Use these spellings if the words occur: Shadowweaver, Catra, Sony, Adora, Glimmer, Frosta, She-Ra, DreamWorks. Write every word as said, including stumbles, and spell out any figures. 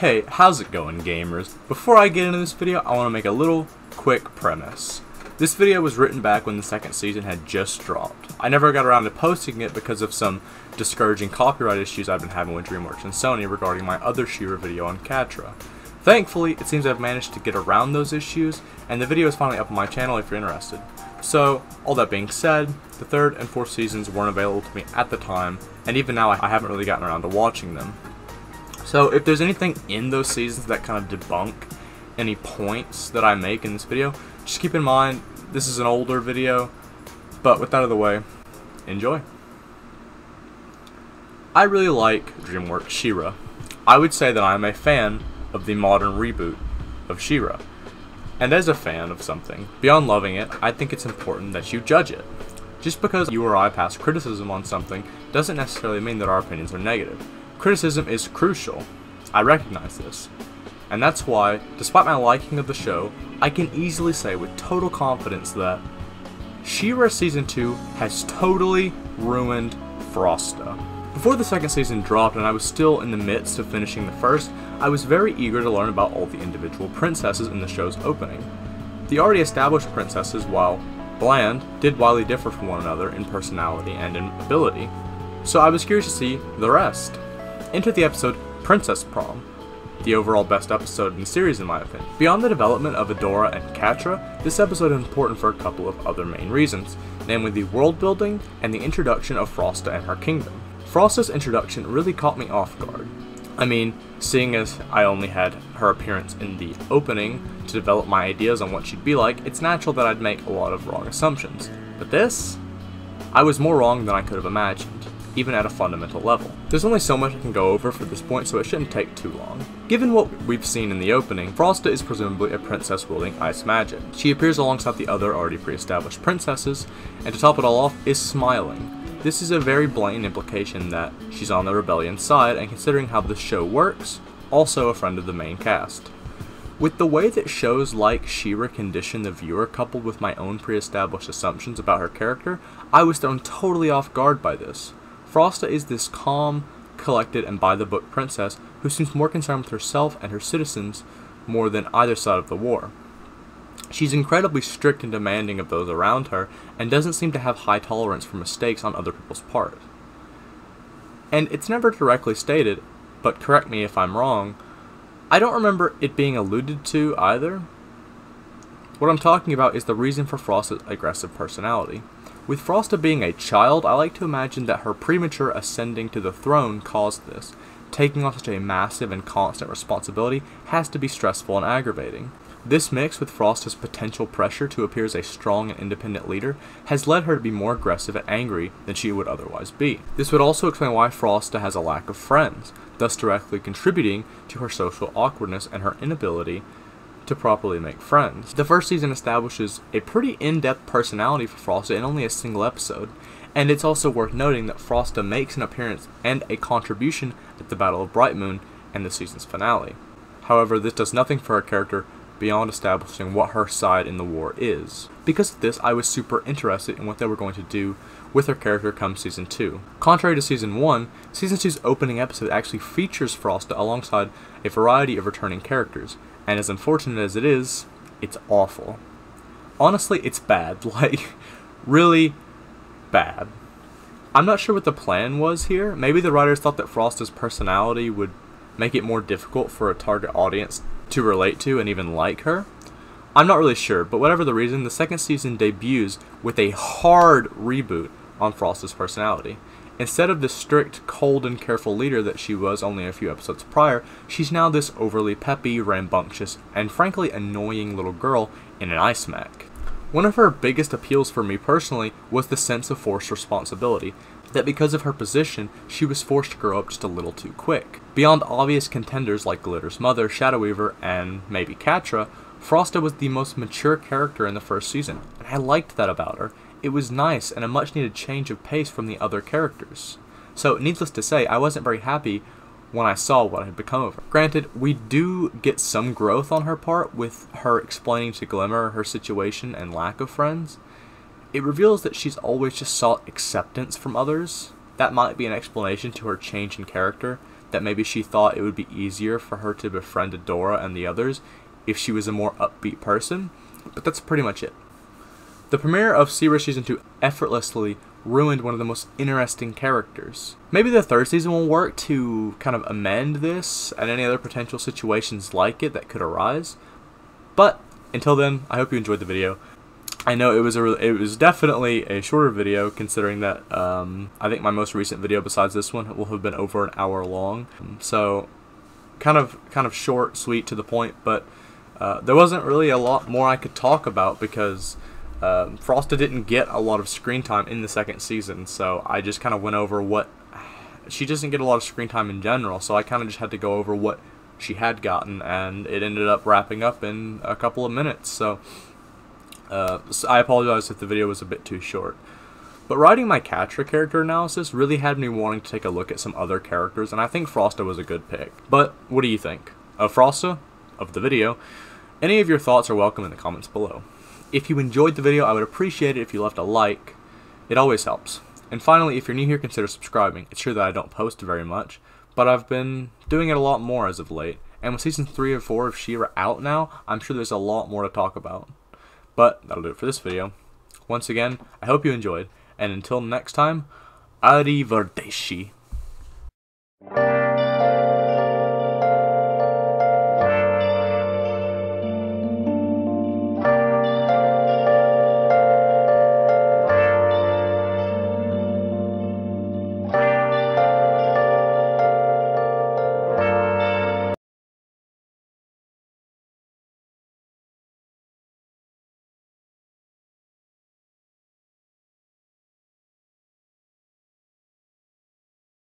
Hey, how's it going, gamers? Before I get into this video, I want to make a little quick premise. This video was written back when the second season had just dropped. I never got around to posting it because of some discouraging copyright issues I've been having with DreamWorks and Sony regarding my other She-Ra video on Catra. Thankfully, it seems I've managed to get around those issues, and the video is finally up on my channel if you're interested. So, all that being said, the third and fourth seasons weren't available to me at the time, and even now I haven't really gotten around to watching them. So, if there's anything in those seasons that kind of debunk any points that I make in this video, just keep in mind, this is an older video, but with that out of the way, enjoy. I really like DreamWorks She-Ra. I would say that I'm a fan of the modern reboot of She-Ra. And as a fan of something, beyond loving it, I think it's important that you judge it. Just because you or I pass criticism on something doesn't necessarily mean that our opinions are negative. Criticism is crucial. I recognize this. And that's why, despite my liking of the show, I can easily say with total confidence that She-Ra Season two has totally ruined Frosta. Before the second season dropped and I was still in the midst of finishing the first, I was very eager to learn about all the individual princesses in the show's opening. The already established princesses, while bland, did widely differ from one another in personality and in ability, so I was curious to see the rest. Enter the episode Princess Prom, the overall best episode in the series in my opinion. Beyond the development of Adora and Catra, this episode is important for a couple of other main reasons, namely the world building and the introduction of Frosta and her kingdom. Frosta's introduction really caught me off guard. I mean, seeing as I only had her appearance in the opening to develop my ideas on what she'd be like, it's natural that I'd make a lot of wrong assumptions. But this? I was more wrong than I could have imagined, even at a fundamental level. There's only so much I can go over for this point, so it shouldn't take too long. Given what we've seen in the opening, Frosta is presumably a princess wielding ice magic. She appears alongside the other already pre-established princesses, and to top it all off, is smiling. This is a very blatant implication that she's on the rebellion side, and considering how the show works, also a friend of the main cast. With the way that shows like She-Ra condition the viewer coupled with my own pre-established assumptions about her character, I was thrown totally off guard by this. Frosta is this calm, collected, and by-the-book princess who seems more concerned with herself and her citizens more than either side of the war. She's incredibly strict and demanding of those around her, and doesn't seem to have high tolerance for mistakes on other people's part. And it's never directly stated, but correct me if I'm wrong, I don't remember it being alluded to either. What I'm talking about is the reason for Frosta's aggressive personality. With Frosta being a child, I like to imagine that her premature ascending to the throne caused this. Taking on such a massive and constant responsibility has to be stressful and aggravating. This mix with Frosta's potential pressure to appear as a strong and independent leader has led her to be more aggressive and angry than she would otherwise be. This would also explain why Frosta has a lack of friends, thus directly contributing to her social awkwardness and her inability to properly make friends. The first season establishes a pretty in-depth personality for Frosta in only a single episode, and it's also worth noting that Frosta makes an appearance and a contribution at the Battle of Bright Moon and the season's finale. However, this does nothing for her character beyond establishing what her side in the war is. Because of this, I was super interested in what they were going to do with her character come Season two. Contrary to Season one, Season two's opening episode actually features Frosta alongside a variety of returning characters, and as unfortunate as it is, it's awful. Honestly, it's bad. Like, really bad. I'm not sure what the plan was here. Maybe the writers thought that Frosta's personality would make it more difficult for a target audience to relate to and even like her. I'm not really sure, but whatever the reason, the second season debuts with a hard reboot on Frosta's personality. Instead of the strict, cold, and careful leader that she was only a few episodes prior, she's now this overly peppy, rambunctious, and frankly annoying little girl in an ice mech. One of her biggest appeals for me personally was the sense of forced responsibility, that because of her position, she was forced to grow up just a little too quick. Beyond obvious contenders like Glitter's mother, Shadowweaver, and maybe Catra, Frosta was the most mature character in the first season, and I liked that about her. It was nice and a much needed change of pace from the other characters. So, needless to say, I wasn't very happy when I saw what had become of her. Granted, we do get some growth on her part with her explaining to Glimmer her situation and lack of friends. It reveals that she's always just sought acceptance from others. That might be an explanation to her change in character that maybe she thought it would be easier for her to befriend Adora and the others if she was a more upbeat person, but that's pretty much it. The premiere of She-Ra Season two effortlessly ruined one of the most interesting characters. Maybe the third season will work to kind of amend this and any other potential situations like it that could arise, but until then, I hope you enjoyed the video. I know it was a it was definitely a shorter video, considering that um, I think my most recent video besides this one will have been over an hour long. So kind of kind of short, sweet, to the point. But uh, there wasn't really a lot more I could talk about because um, Frosta didn't get a lot of screen time in the second season. So I just kind of went over what she doesn't get a lot of screen time in general. So I kind of just had to go over what she had gotten, and it ended up wrapping up in a couple of minutes. So. Uh, so I apologize if the video was a bit too short. But writing my Catra character analysis really had me wanting to take a look at some other characters, and I think Frosta was a good pick. But what do you think? Of Frosta? Of the video? Any of your thoughts are welcome in the comments below. If you enjoyed the video, I would appreciate it if you left a like. It always helps. And finally, if you're new here, consider subscribing. It's true that I don't post very much, but I've been doing it a lot more as of late. And with Season three and four of She-Ra out now, I'm sure there's a lot more to talk about. But that'll do it for this video. Once again, I hope you enjoyed, and until next time, arrivederci.